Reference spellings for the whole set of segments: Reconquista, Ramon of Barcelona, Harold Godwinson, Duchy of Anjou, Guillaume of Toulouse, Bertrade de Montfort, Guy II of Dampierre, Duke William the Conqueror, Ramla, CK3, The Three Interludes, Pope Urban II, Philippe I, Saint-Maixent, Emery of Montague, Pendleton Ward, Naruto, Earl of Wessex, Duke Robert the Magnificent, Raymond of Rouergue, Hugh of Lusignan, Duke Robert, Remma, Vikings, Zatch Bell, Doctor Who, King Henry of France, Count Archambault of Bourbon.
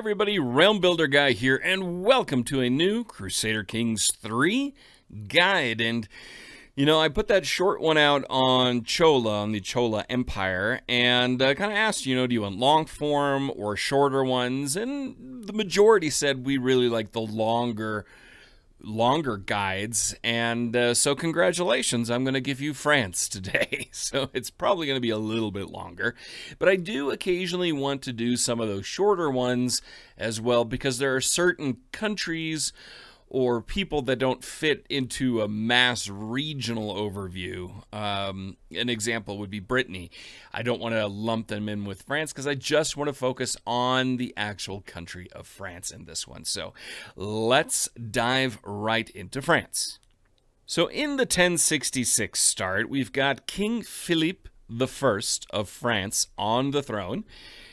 everybody, Realm Builder Guy here, and welcome to a new Crusader Kings 3 guide. And, you know, I put that short one out on Chola, on the Chola Empire, and kind of asked, you know, do you want long form or shorter ones? And the majority said we really like the longer guides, and so congratulations, I'm going to give you France today. So it's probably going to be a little bit longer, but I do occasionally want to do some of those shorter ones as well, because there are certain countries or people that don't fit into a mass regional overview. An example would be Brittany. I don't want to lump them in with France because I just want to focus on the actual country of France in this one. So let's dive right into France. So in the 1066 start, we've got King Philippe I of France on the throne.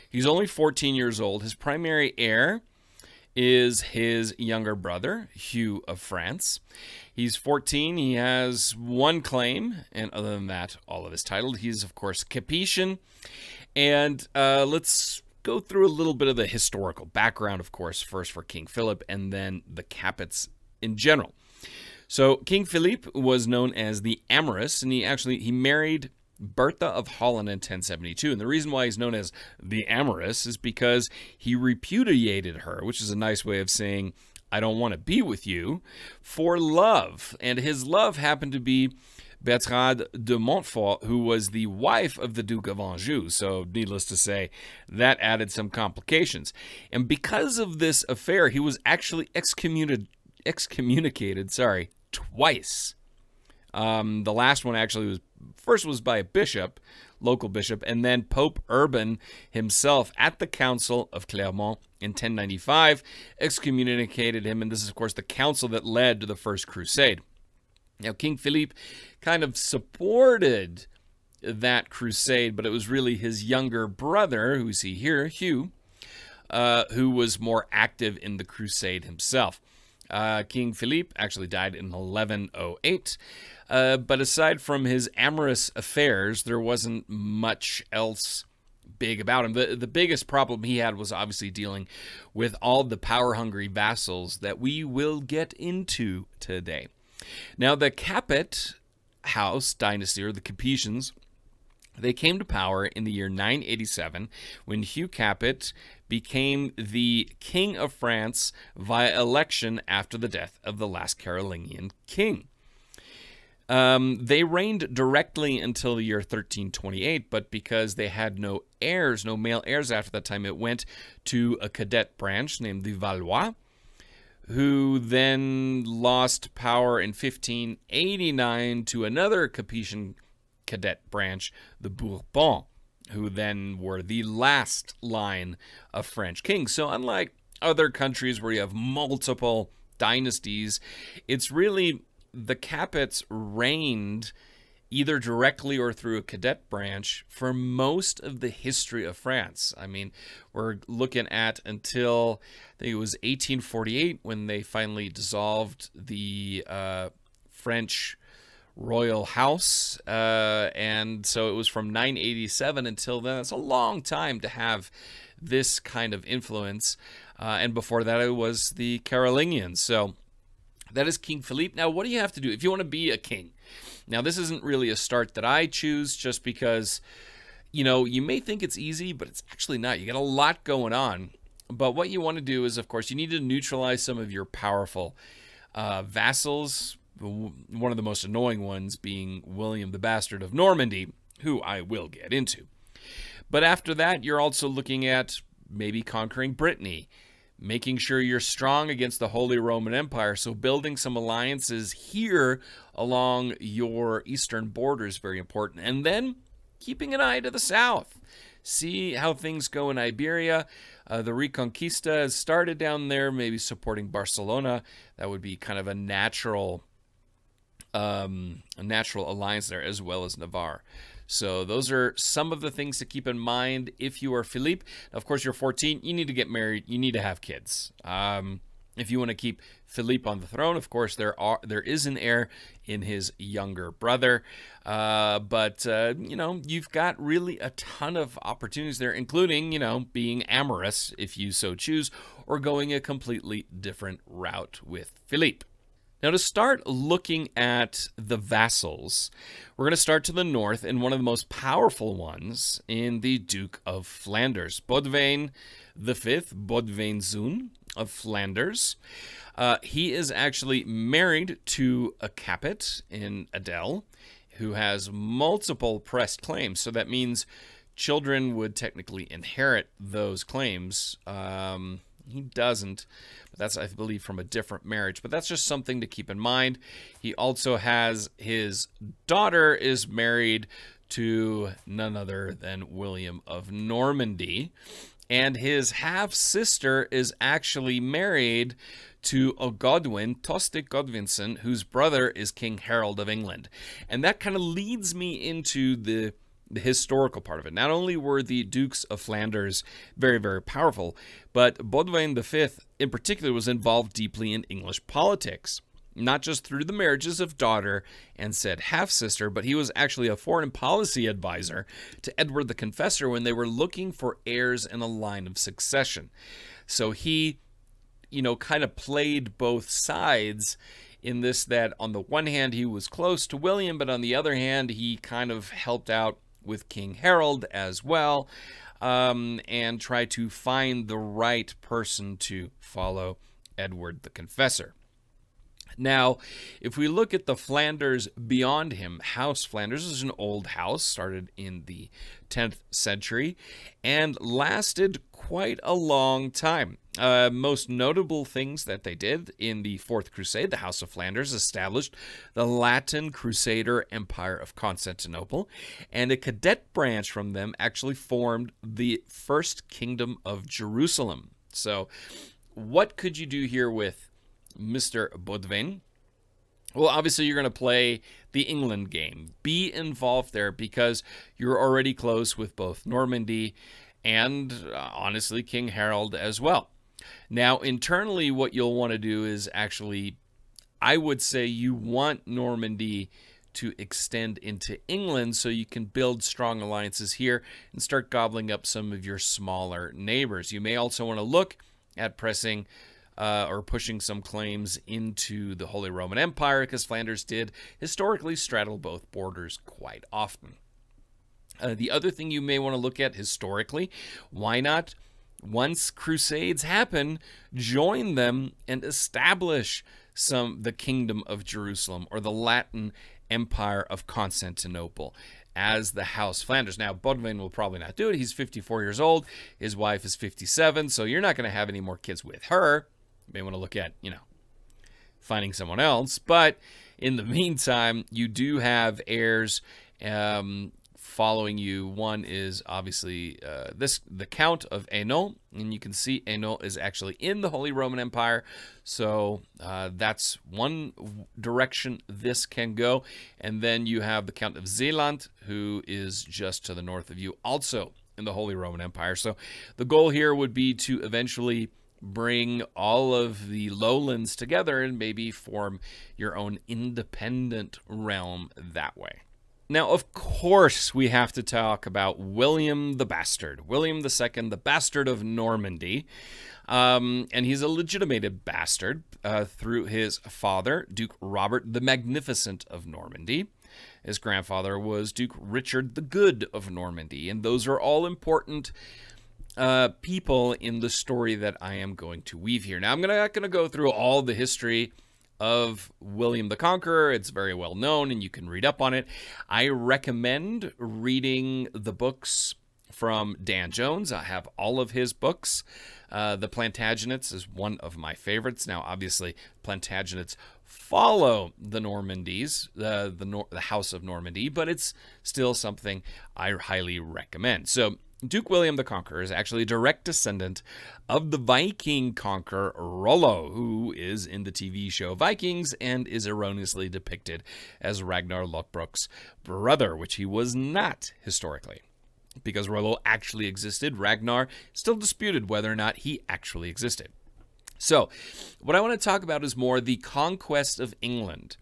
He's only 14 years old. His primary heir is his younger brother, Hugh of France. He's 14, he has one claim, and other than that, all of his title. He's, of course, Capetian. And let's go through a little bit of the historical background, of course, first for King Philip, and then the Capets in general. So King Philippe was known as the Amorous, and he married Bertha of Holland in 1072, and the reason why he's known as the Amorous is because he repudiated her, which is a nice way of saying, I don't want to be with you, for love. And his love happened to be Bertrade de Montfort, who was the wife of the Duke of Anjou. So needless to say, that added some complications. And because of this affair, he was actually excommunicated twice. The last one actually was, first was by a bishop, local bishop, and then Pope Urban himself at the Council of Clermont in 1095 excommunicated him. And this is, of course, the council that led to the First Crusade. Now, King Philippe kind of supported that crusade, but it was really his younger brother, who you see here, Hugh, who was more active in the crusade himself. King Philippe actually died in 1108, but aside from his amorous affairs, there wasn't much else big about him. The biggest problem he had was obviously dealing with all the power-hungry vassals that we will get into today. Now, the Capet house dynasty, or the Capetians, they came to power in the year 987 when Hugh Capet became the King of France via election after the death of the last Carolingian king. They reigned directly until the year 1328, but because they had no heirs, no male heirs after that time, it went to a cadet branch named the Valois, who then lost power in 1589 to another Capetian cadet branch, the Bourbons, who then were the last line of French kings. So unlike other countries where you have multiple dynasties, it's really the Capets reigned either directly or through a cadet branch for most of the history of France. I mean, we're looking at until, I think it was 1848 when they finally dissolved the French royal house, and so it was from 987 until then. It's a long time to have this kind of influence, and before that it was the Carolingians. So that is King Philippe. Now, what do you have to do if you want to be a king? Now, this isn't really a start that I choose, just because, you know, you may think it's easy, but it's actually not. You got a lot going on, but what you want to do is, of course, you need to neutralize some of your powerful vassals. One of the most annoying ones being William the Bastard of Normandy, who I will get into. But after that, you're also looking at maybe conquering Brittany, making sure you're strong against the Holy Roman Empire, so building some alliances here along your eastern border is very important. And then keeping an eye to the south. See how things go in Iberia. The Reconquista has started down there, maybe supporting Barcelona. That would be kind of a natural alliance there, as well as Navarre. So those are some of the things to keep in mind if you are Philippe. Of course, you're 14. You need to get married. You need to have kids. If you want to keep Philippe on the throne, of course, there is an heir in his younger brother. But you know, you've got really a ton of opportunities there, including, you know, being amorous, if you so choose, or going a completely different route with Philippe. Now, to start looking at the vassals, we're going to start to the north in one of the most powerful ones in the Duke of Flanders, Godwin V, Godwin Zoon of Flanders. He is actually married to a Capet in Adel, who has multiple pressed claims. So that means children would technically inherit those claims. He doesn't, but that's, I believe, from a different marriage. But that's just something to keep in mind. He also has his daughter is married to none other than William of Normandy. And his half-sister is actually married to a Godwin, Tostig Godwinson, whose brother is King Harold of England. And that kind of leads me into the historical part of it. Not only were the Dukes of Flanders very, very powerful, but Godwin V in particular was involved deeply in English politics, not just through the marriages of daughter and said half-sister, but he was actually a foreign policy advisor to Edward the Confessor when they were looking for heirs in a line of succession. So he, you know, kind of played both sides in this, that on the one hand, he was close to William, but on the other hand, he kind of helped out with King Harold as well, and tried to find the right person to follow Edward the Confessor. Now, if we look at the Flanders beyond him, House Flanders is an old house, started in the 10th century, and lasted quite a long time. Most notable things that they did in the Fourth Crusade, the House of Flanders established the Latin Crusader Empire of Constantinople, and a cadet branch from them actually formed the First Kingdom of Jerusalem. So, what could you do here with Mr. Godwin? Well, obviously you're going to play the England game. Be involved there because you're already close with both Normandy and honestly King Harold as well. Now, internally what you'll want to do is actually, I would say you want Normandy to extend into England so you can build strong alliances here and start gobbling up some of your smaller neighbors. You may also want to look at pressing or pushing some claims into the Holy Roman Empire, because Flanders did historically straddle both borders quite often. The other thing you may want to look at historically, why not, once crusades happen, join them and establish the Kingdom of Jerusalem or the Latin Empire of Constantinople as the House Flanders. Now, Godwin will probably not do it. He's 54 years old. His wife is 57, so you're not going to have any more kids with her. You may want to look at, you know, finding someone else. But in the meantime, you do have heirs following you. One is obviously the Count of Hainaut. And you can see Hainaut is actually in the Holy Roman Empire. So that's one direction this can go. And then you have the Count of Zealand, who is just to the north of you, also in the Holy Roman Empire. So the goal here would be to eventually bring all of the lowlands together and maybe form your own independent realm that way. Now, of course, we have to talk about William the Bastard. William II, the Bastard of Normandy. And he's a legitimated bastard through his father, Duke Robert the Magnificent of Normandy. His grandfather was Duke Richard the Good of Normandy. And those are all important people in the story that I am going to weave here. Now, I'm not going to go through all the history of William the Conqueror. It's very well known and you can read up on it. I recommend reading the books from Dan Jones. I have all of his books. The Plantagenets is one of my favorites. Now, obviously, Plantagenets follow the Normandies, the House of Normandy, but it's still something I highly recommend. So, Duke William the Conqueror is actually a direct descendant of the Viking conqueror Rollo, who is in the TV show Vikings and is erroneously depicted as Ragnar Lothbrok's brother, which he was not historically. Because Rollo actually existed, Ragnar still disputed whether or not he actually existed. So what I want to talk about is more the conquest of England.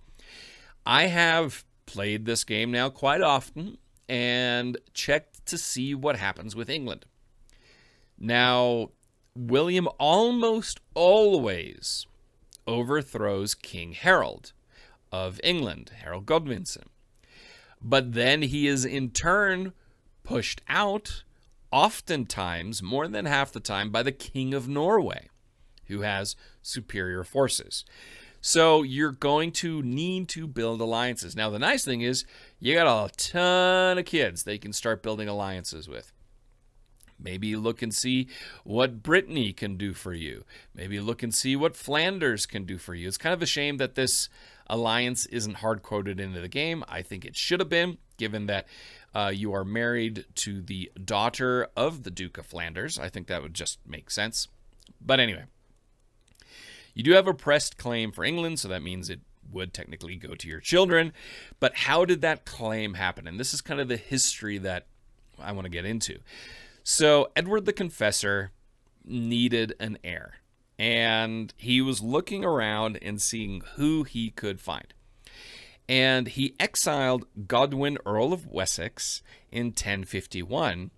I have played this game now quite often and checked to see what happens with England. Now, William almost always overthrows King Harold of England, Harold Godwinson. But then he is in turn pushed out, oftentimes, more than half the time, by the King of Norway, who has superior forces. So you're going to need to build alliances. Now, the nice thing is you got a ton of kids they can start building alliances with. Maybe look and see what Brittany can do for you. Maybe look and see what Flanders can do for you. It's kind of a shame that this alliance isn't hard-coded into the game. I think it should have been, given that you are married to the daughter of the Duke of Flanders. I think that would just make sense. But anyway, you do have a pressed claim for England, so that means it would technically go to your children. But how did that claim happen? And this is kind of the history that I want to get into. So Edward the Confessor needed an heir, and he was looking around and seeing who he could find. And he exiled Godwin, Earl of Wessex, in 1051,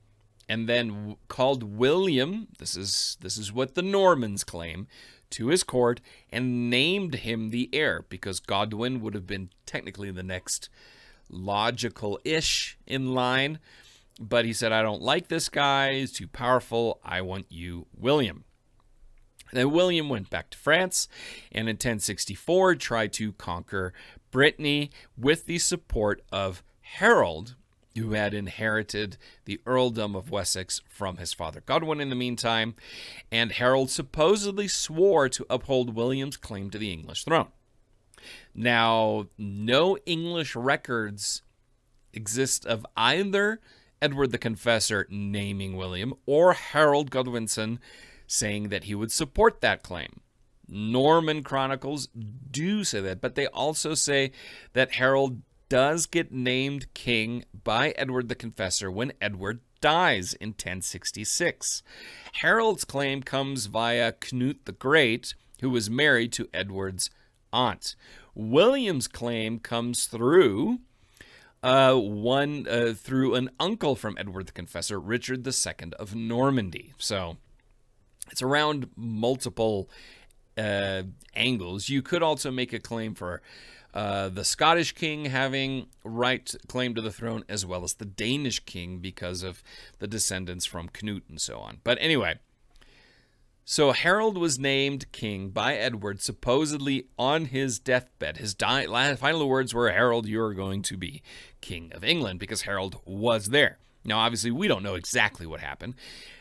and then called William, this is what the Normans claim, to his court and named him the heir, because Godwin would have been technically the next logical-ish in line. But he said, I don't like this guy, he's too powerful, I want you, William. And then William went back to France, and in 1064 tried to conquer Brittany with the support of Harold, who had inherited the earldom of Wessex from his father Godwin in the meantime, and Harold supposedly swore to uphold William's claim to the English throne. Now, no English records exist of either Edward the Confessor naming William or Harold Godwinson saying that he would support that claim. Norman chronicles do say that, but they also say that Harold does get named king by Edward the Confessor when Edward dies in 1066. Harold's claim comes via Canute the Great, who was married to Edward's aunt. William's claim comes through through an uncle from Edward the Confessor, Richard II of Normandy. So it's around multiple angles. You could also make a claim for the Scottish king having claim to the throne, as well as the Danish king, because of the descendants from Canute and so on. But anyway, so Harold was named king by Edward, supposedly on his deathbed. His final words were, Harold, you're going to be king of England, because Harold was there. Now, obviously, we don't know exactly what happened.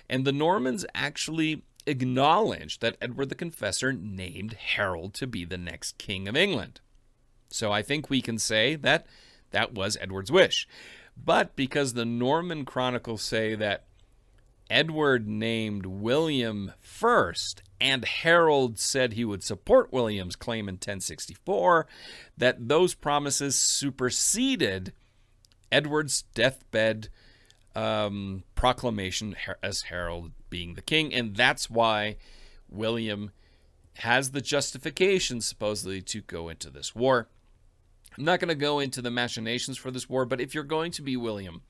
And the Normans actually acknowledged that Edward the Confessor named Harold to be the next king of England. So I think we can say that that was Edward's wish. But because the Norman chronicles say that Edward named William first, and Harold said he would support William's claim in 1064, that those promises superseded Edward's deathbed proclamation as Harold being the king, and that's why William has the justification, supposedly, to go into this war. I'm not going to go into the machinations for this war, but if you're going to be William,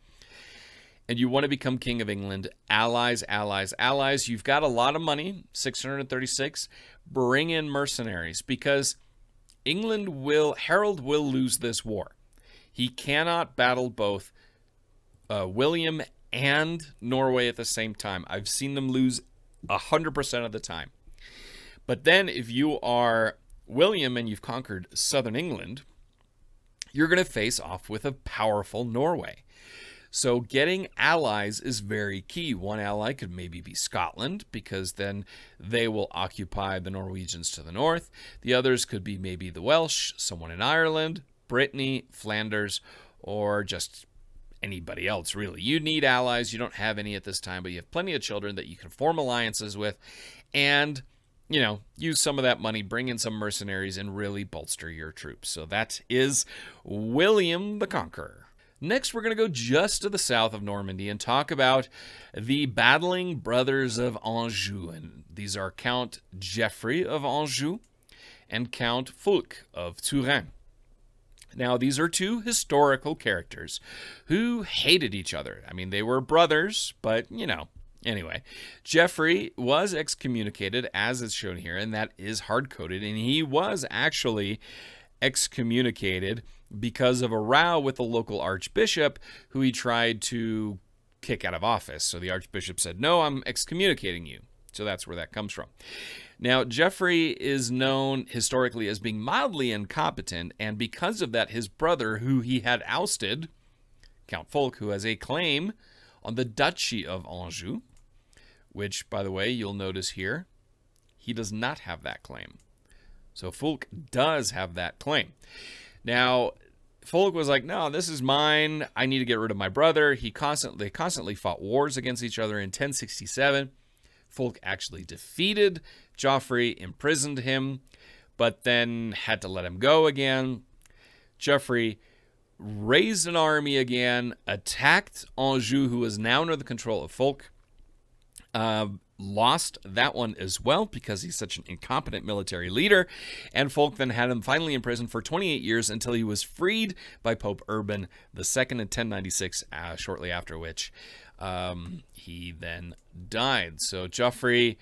and you want to become king of England, allies, allies, allies. You've got a lot of money, 636. Bring in mercenaries, because Harold will lose this war. He cannot battle both William and Norway at the same time. I've seen them lose 100% of the time. But then if you are William and you've conquered southern England, you're going to face off with a powerful Norway. So getting allies is very key. One ally could maybe be Scotland, because then they will occupy the Norwegians to the north. The others could be maybe the Welsh, someone in Ireland, Brittany, Flanders, or just anybody else, really. You need allies. You don't have any at this time, but you have plenty of children that you can form alliances with and, you know, use some of that money, bring in some mercenaries, and really bolster your troops. So that is William the Conqueror. Next, we're going to go just to the south of Normandy and talk about the battling brothers of Anjou. And these are Count Geoffrey of Anjou and Count Fulk of Touraine. Now, these are two historical characters who hated each other. I mean, they were brothers, but, you know, anyway. Geoffrey was excommunicated, as it's shown here, and that is hard-coded. And he was actually excommunicated because of a row with the local archbishop who he tried to kick out of office. So the archbishop said, no, I'm excommunicating you. So that's where that comes from. Now, Geoffrey is known historically as being mildly incompetent, and because of that, his brother, who he had ousted, Count Fulk, who has a claim on the Duchy of Anjou, which, by the way, you'll notice here, he does not have that claim. So Fulk does have that claim. Now, Fulk was like, no, this is mine. I need to get rid of my brother. They constantly fought wars against each other. In 1067. Fulk actually defeated Geoffrey, imprisoned him, but then had to let him go again. Geoffrey raised an army again, attacked Anjou, who was now under the control of Fulk. Lost that one as well because he's such an incompetent military leader. And Fulk then had him finally in prison for 28 years until he was freed by Pope Urban II in 1096, shortly after which he then died. So Geoffrey,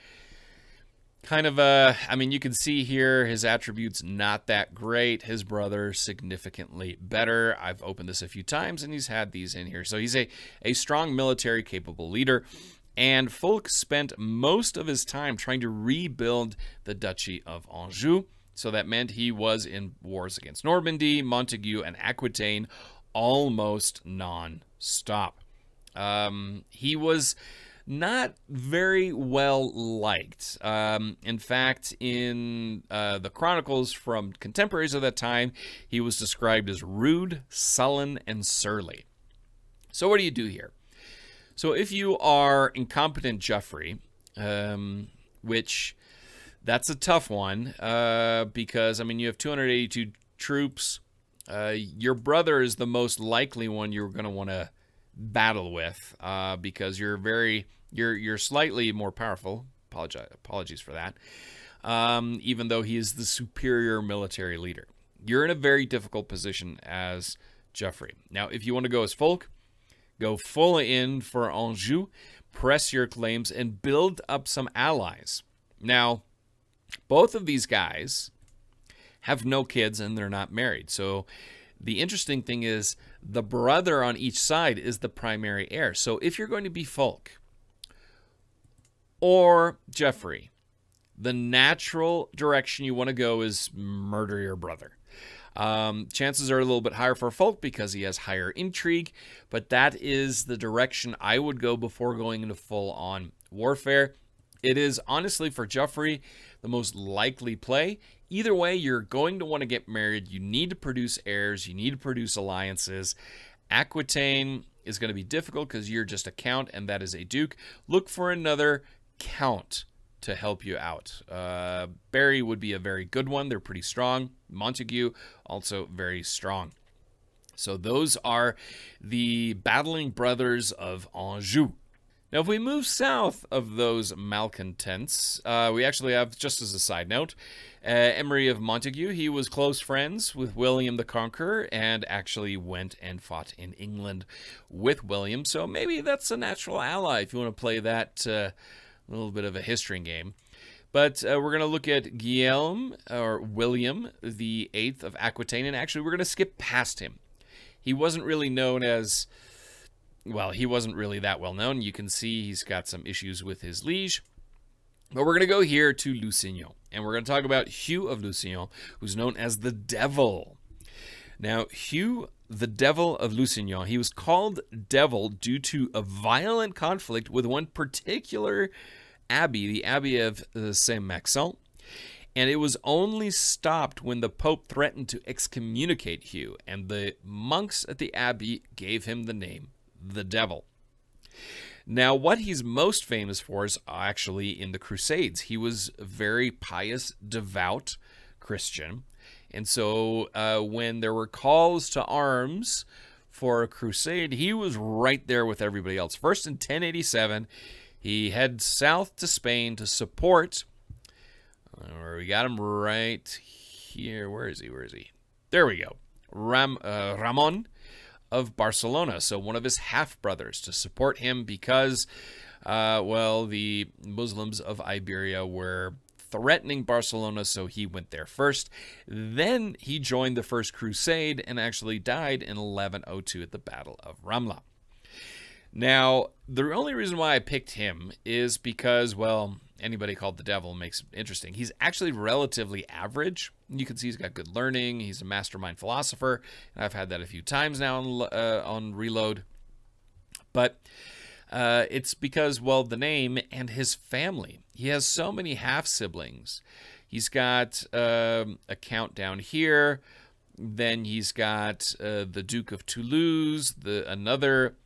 kind of a, I mean, you can see here his attributes not that great. His brother significantly better. I've opened this a few times and he's had these in here. So he's a strong military capable leader. And Fulk spent most of his time trying to rebuild the Duchy of Anjou. So that meant he was in wars against Normandy, Montague, and Aquitaine almost non-stop. He was not very well liked. In fact, in the chronicles from contemporaries of that time, he was described as rude, sullen, and surly. So what do you do here? So if you are incompetent Geoffrey, which that's a tough one because, I mean, you have 282 troops. Your brother is the most likely one you're going to want to battle with because you're slightly more powerful. Apologies for that. Even though he is the superior military leader, you're in a very difficult position as Geoffrey. Now, if you want to go as Fulk, go full in for Anjou, press your claims, and build up some allies. Now, both of these guys have no kids and they're not married. So the interesting thing is the brother on each side is the primary heir. So if you're going to be Fulk or Geoffrey, the natural direction you want to go is murder your brother. Chances are a little bit higher for Fulk because he has higher intrigue, but that is the direction I would go before going into full-on warfare. It is honestly for Geoffrey the most likely play. Either way, you're going to want to get married. You need to produce heirs. You need to produce alliances. Aquitaine is going to be difficult because you're just a count and that is a duke. Look for another count to help you out. Barry would be a very good one. They're pretty strong. Montague, also very strong. So those are the battling brothers of Anjou. Now, if we move south of those malcontents, we actually have, just as a side note, Emery of Montague. He was close friends with William the Conqueror and actually went and fought in England with William. So maybe that's a natural ally if you want to play that a little bit of a history game. But we're going to look at Guillaume, or William the 8th of Aquitaine, and actually we're going to skip past him. He wasn't really known as, well, he wasn't really that well known. You can see he's got some issues with his liege. But we're going to go here to Lusignan, and we're going to talk about Hugh of Lusignan, who's known as the Devil. Now, Hugh, the Devil of Lusignan, he was called Devil due to a violent conflict with one particular abbey, the Abbey of Saint-Maixent, and it was only stopped when the Pope threatened to excommunicate Hugh, and the monks at the abbey gave him the name the Devil. Now, what he's most famous for is actually in the Crusades. He was a very pious, devout Christian. And so when there were calls to arms for a crusade, he was right there with everybody else. First, in 1087, he heads south to Spain to support, where we got him right here. Where is he? There we go. Ramon of Barcelona, so one of his half-brothers, to support him because, well, the Muslims of Iberia were threatening Barcelona, so he went there first. Then he joined the First Crusade and actually died in 1102 at the Battle of Ramla. Now, the only reason why I picked him is because, well, anybody called the devil makes it interesting. He's actually relatively average. You can see he's got good learning. He's a mastermind philosopher. And I've had that a few times now on Reload. But it's because, well, the name and his family. He has so many half-siblings. He's got a count down here. Then he's got the Duke of Toulouse, another...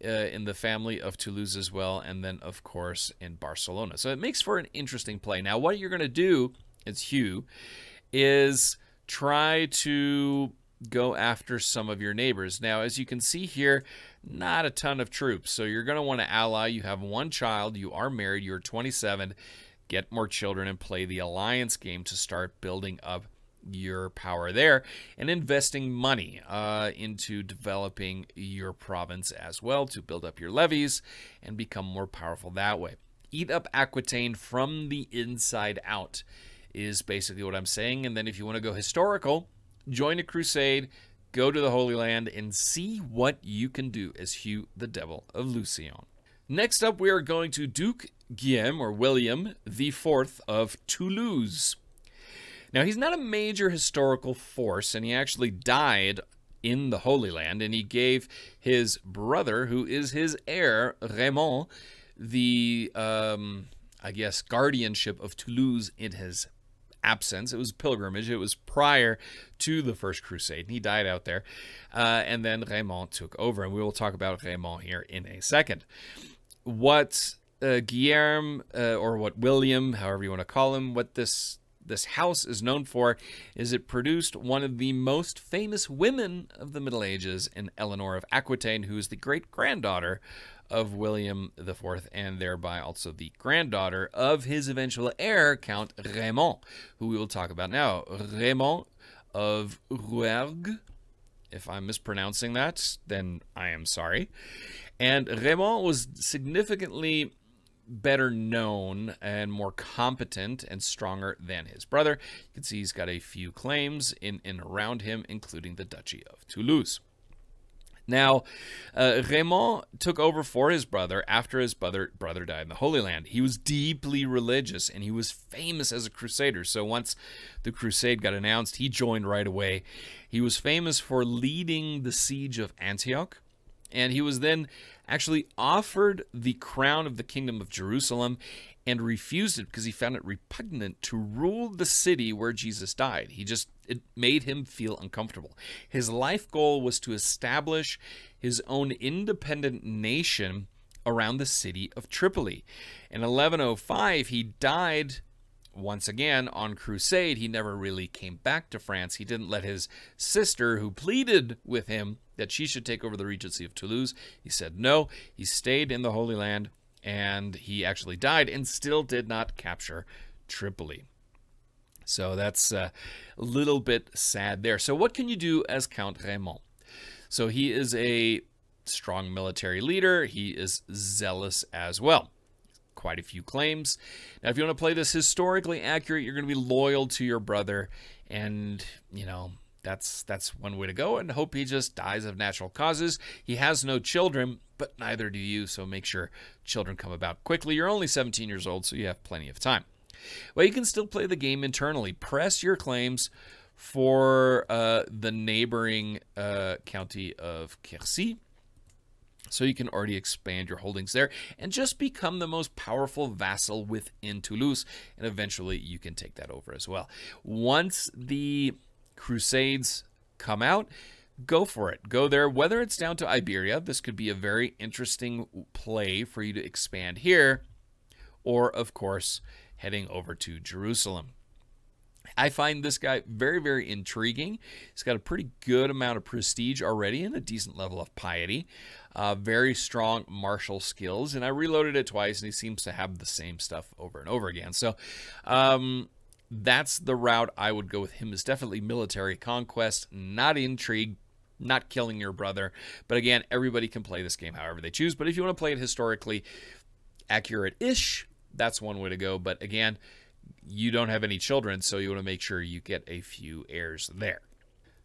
in the family of Toulouse as well, and then, of course, in Barcelona. So it makes for an interesting play. Now, what you're going to do, it's Hugh, is try to go after some of your neighbors. Now, as you can see here, not a ton of troops. So you're going to want to ally. You have one child. You are married. You're 27. Get more children and play the alliance game to start building up your power there and investing money into developing your province as well to build up your levies and become more powerful that way. Eat up Aquitaine from the inside out is basically what I'm saying. And then if you want to go historical, join a crusade, go to the Holy Land, and see what you can do as Hugh the Devil of Lusignan. Next up, we are going to Duke Guillaume, or William IV of Toulouse. Now, he's not a major historical force, and he actually died in the Holy Land, and he gave his brother, who is his heir, Raymond, the, I guess, guardianship of Toulouse in his absence. It was pilgrimage. It was prior to the First Crusade, and he died out there. And then Raymond took over, and we will talk about Raymond here in a second. What Guillaume, or what William, however you want to call him, what this house is known for is it produced one of the most famous women of the Middle Ages in Eleanor of Aquitaine, who is the great-granddaughter of William IV and thereby also the granddaughter of his eventual heir, Count Raymond, who we will talk about now. Raymond of Rouergue. If I'm mispronouncing that, then I am sorry. And Raymond was significantly better known and more competent and stronger than his brother. You can see he's got a few claims in and around him, including the Duchy of Toulouse. Now, Raymond took over for his brother after his brother died in the Holy Land. He was deeply religious, and he was famous as a crusader. So once the crusade got announced, he joined right away. He was famous for leading the siege of Antioch, and he was then actually offered the crown of the Kingdom of Jerusalem and refused it because he found it repugnant to rule the city where Jesus died. It made him feel uncomfortable. His life goal was to establish his own independent nation around the city of Tripoli. In 1105, he died once again on crusade. He never really came back to France. He didn't let his sister, who pleaded with him that she should take over the regency of Toulouse. He said no. He stayed in the Holy Land, and he actually died and still did not capture Tripoli. So that's a little bit sad there. So what can you do as Count Raymond? So he is a strong military leader. He is zealous as well. Quite a few claims. Now, if you want to play this historically accurate, you're going to be loyal to your brother, and, you know, that's one way to go, and hope he just dies of natural causes. He has no children, but neither do you, so make sure children come about quickly. You're only 17 years old, so you have plenty of time. Well, you can still play the game internally. Press your claims for the neighboring county of Quercy, so you can already expand your holdings there and just become the most powerful vassal within Toulouse, and eventually you can take that over as well. Once the Crusades come out, go for it. Go there, whether it's down to Iberia. This could be a very interesting play for you to expand here, or, of course, heading over to Jerusalem. I find this guy very, very intriguing. He's got a pretty good amount of prestige already and a decent level of piety. Very strong martial skills. And I reloaded it twice, and he seems to have the same stuff over and over again. So that's the route I would go with him, is definitely military conquest, not intrigue, not killing your brother. But again, everybody can play this game however they choose. But if you want to play it historically accurate-ish, that's one way to go. But again, you don't have any children, so you want to make sure you get a few heirs there.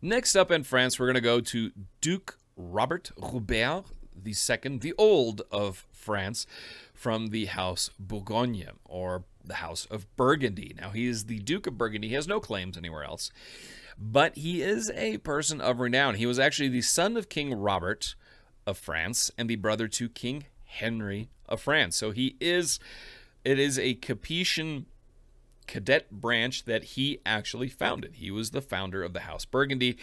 Next up in France, we're going to go to Duke Robert II, the Old of France, from the House Bourgogne, or the House of Burgundy. Now, he is the Duke of Burgundy. He has no claims anywhere else, but he is a person of renown. He was actually the son of King Robert of France and the brother to King Henry of France. So he is, it is a Capetian cadet branch that he actually founded. He was the founder of the House Burgundy,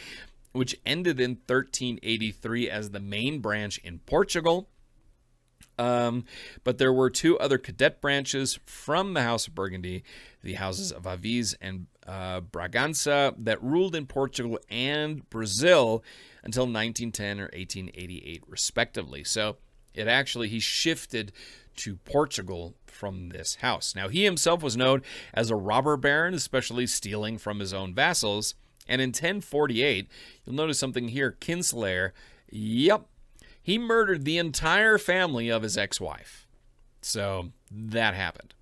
which ended in 1383 as the main branch in Portugal. But there were two other cadet branches from the House of Burgundy, the houses of Aviz and Braganza, that ruled in Portugal and Brazil until 1910 or 1888, respectively. So it actually, he shifted to Portugal from this house. Now, he himself was known as a robber baron, especially stealing from his own vassals. And in 1048, you'll notice something here, Kinsler, yep, he murdered the entire family of his ex-wife. So that happened.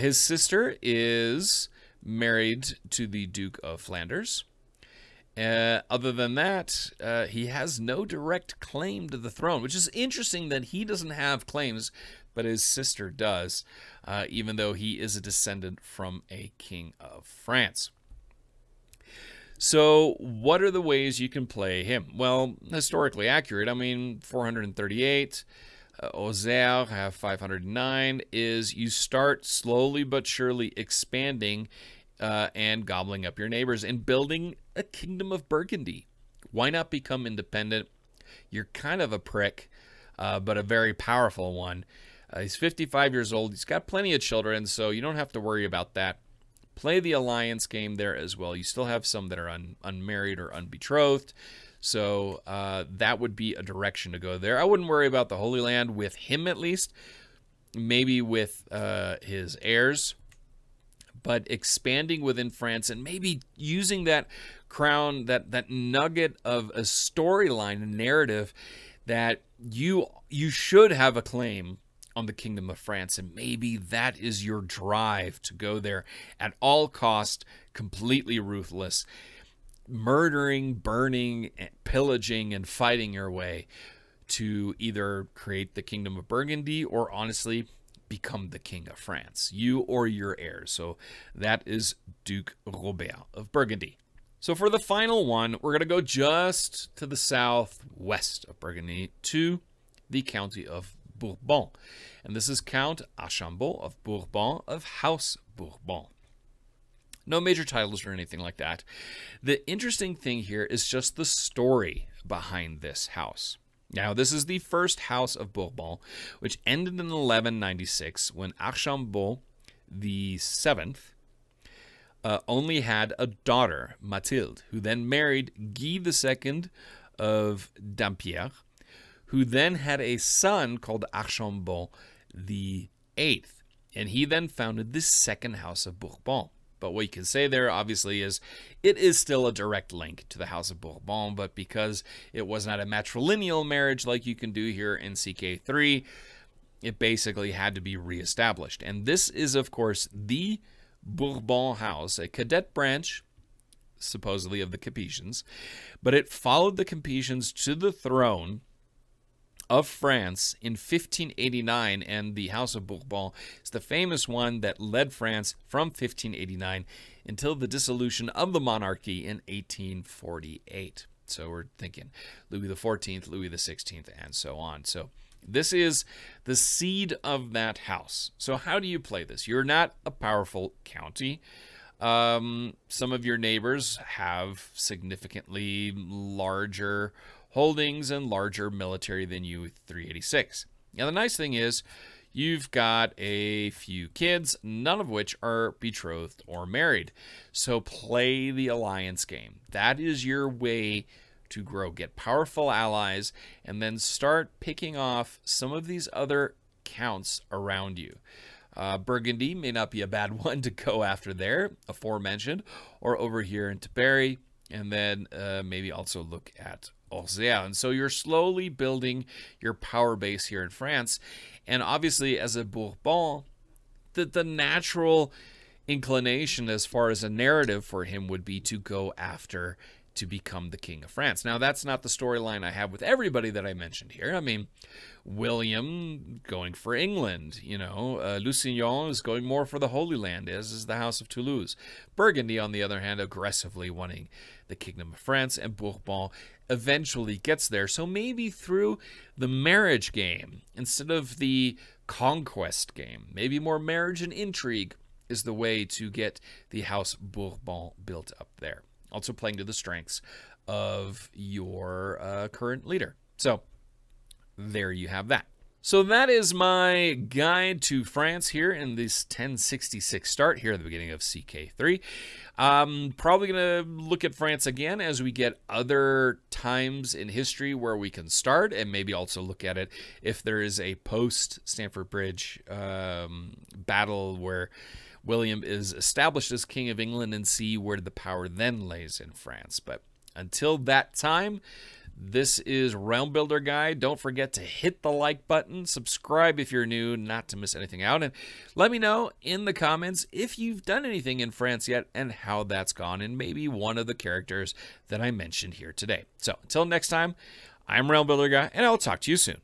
His sister is married to the Duke of Flanders. Other than that, he has no direct claim to the throne, which is interesting that he doesn't have claims, but his sister does, even though he is a descendant from a king of France. So what are the ways you can play him? Well, historically accurate, I mean, 438, Auxerre have 509, is you start slowly but surely expanding and gobbling up your neighbors and building a kingdom of Burgundy. Why not become independent? You're kind of a prick, but a very powerful one. He's 55 years old. He's got plenty of children, so you don't have to worry about that. Play the alliance game there as well. You still have some that are unmarried or unbetrothed, so that would be a direction to go there. I wouldn't worry about the Holy Land with him, at least. Maybe with his heirs. But expanding within France and maybe using that crown, that nugget of a storyline, a narrative that you should have a claim on the Kingdom of France. And maybe that is your drive to go there at all cost, completely ruthless, murdering, burning, pillaging, and fighting your way to either create the Kingdom of Burgundy or, honestly, become the King of France, you or your heirs. So that is Duke Robert of Burgundy. So for the final one, we're going to go just to the southwest of Burgundy to the county of Bourbon. And this is Count Archambault of Bourbon, of House Bourbon. No major titles or anything like that. The interesting thing here is just the story behind this house. Now, this is the first House of Bourbon, which ended in 1196 when Archambault the Seventh only had a daughter, Mathilde, who then married Guy II of Dampierre, who then had a son called Archambault the Eighth, and he then founded the second House of Bourbon. But what you can say there, obviously, is it is still a direct link to the House of Bourbon, but because it was not a matrilineal marriage like you can do here in CK3, it basically had to be reestablished. And this is, of course, the Bourbon house, a cadet branch, supposedly, of the Capetians, but it followed the Capetians to the throne of France in 1589, and the House of Bourbon is the famous one that led France from 1589 until the dissolution of the monarchy in 1848. So we're thinking Louis XIV, Louis XVI, and so on. So this is the seed of that house. So how do you play this? You're not a powerful county. Some of your neighbors have significantly larger holdings and larger military than you, 386. Now, the nice thing is you've got a few kids, none of which are betrothed or married. So play the alliance game. That is your way to grow. Get powerful allies and then start picking off some of these other counts around you. Burgundy may not be a bad one to go after there, aforementioned, or over here in Tipperary, and then maybe also look at Orsay. And so you're slowly building your power base here in France. And obviously, as a Bourbon, the natural inclination as far as a narrative for him would be to go after, to become the King of France. Now, that's not the storyline I have with everybody that I mentioned here. I mean, William going for England, you know, Lusignan is going more for the Holy Land, as is the House of Toulouse. Burgundy, on the other hand, aggressively wanting the Kingdom of France, and Bourbon eventually gets there. So maybe through the marriage game instead of the conquest game, maybe more marriage and intrigue is the way to get the House Bourbon built up there. Also playing to the strengths of your current leader. So there you have that. So that is my guide to France here in this 1066 start here at the beginning of CK3. Probably going to look at France again as we get other times in history where we can start, and maybe also look at it if there is a post-Stamford Bridge battle where William is established as King of England, and see where the power then lays in France. But until that time, this is Realm Builder Guide. Don't forget to hit the like button, subscribe if you're new, not to miss anything out, and let me know in the comments if you've done anything in France yet and how that's gone, and maybe one of the characters that I mentioned here today. So until next time, I'm Realm Builder Guy, and I'll talk to you soon.